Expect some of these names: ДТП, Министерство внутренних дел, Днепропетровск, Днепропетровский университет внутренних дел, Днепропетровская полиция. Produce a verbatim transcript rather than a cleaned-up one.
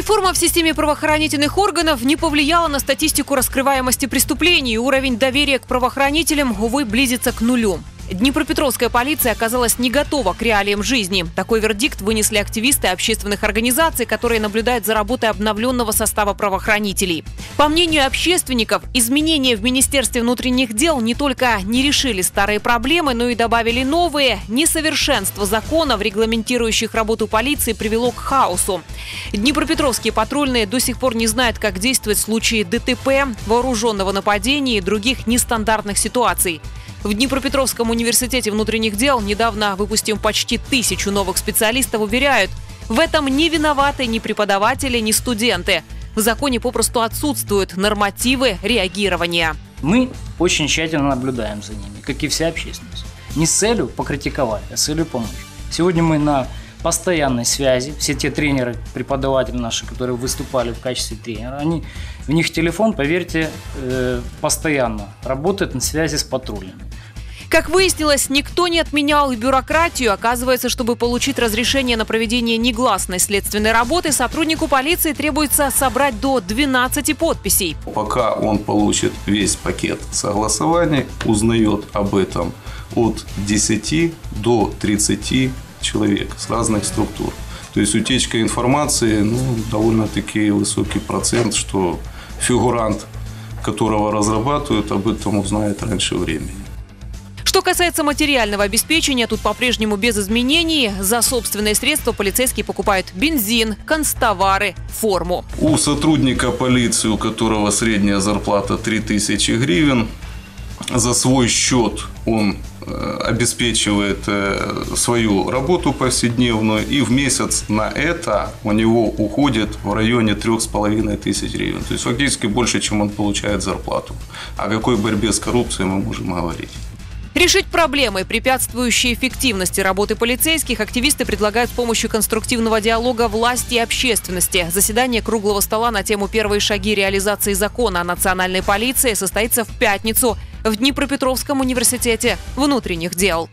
Реформа в системе правоохранительных органов не повлияла на статистику раскрываемости преступлений. Уровень доверия к правоохранителям, увы, близится к нулю. Днепропетровская полиция оказалась не готова к реалиям жизни. Такой вердикт вынесли активисты общественных организаций, которые наблюдают за работой обновленного состава правоохранителей. По мнению общественников, изменения в Министерстве внутренних дел не только не решили старые проблемы, но и добавили новые. Несовершенство законов, регламентирующих работу полиции, привело к хаосу. Днепропетровские патрульные до сих пор не знают, как действовать в случае ДТП, вооруженного нападения и других нестандартных ситуаций. В Днепропетровском университете внутренних дел, недавно выпустив почти тысячу новых специалистов, уверяют, в этом не виноваты ни преподаватели, ни студенты. В законе попросту отсутствуют нормативы реагирования. Мы очень тщательно наблюдаем за ними, как и вся общественность. Не с целью покритиковать, а с целью помочь. Сегодня мы на постоянной связи. Все те тренеры, преподаватели наши, которые выступали в качестве тренера, они, у них телефон, поверьте, постоянно работает на связи с патрульными. Как выяснилось, никто не отменял и бюрократию. Оказывается, чтобы получить разрешение на проведение негласной следственной работы, сотруднику полиции требуется собрать до двенадцати подписей. Пока он получит весь пакет согласований, узнает об этом от десяти до тридцати человек с разных структур. То есть утечка информации, ну, довольно-таки высокий процент, что фигурант, которого разрабатывают, об этом узнает раньше времени. Что касается материального обеспечения, тут по-прежнему без изменений. За собственные средства полицейские покупают бензин, канцтовары, форму. У сотрудника полиции, у которого средняя зарплата три тысячи гривен, за свой счет он обеспечивает свою работу повседневную, и в месяц на это у него уходит в районе трех с половиной тысяч гривен. То есть фактически больше, чем он получает зарплату. О какой борьбе с коррупцией мы можем говорить? Решить проблемы, препятствующие эффективности работы полицейских, активисты предлагают с помощью конструктивного диалога власти и общественности. Заседание круглого стола на тему «Первые шаги реализации закона о национальной полиции» состоится в пятницу в Днепропетровском университете внутренних дел.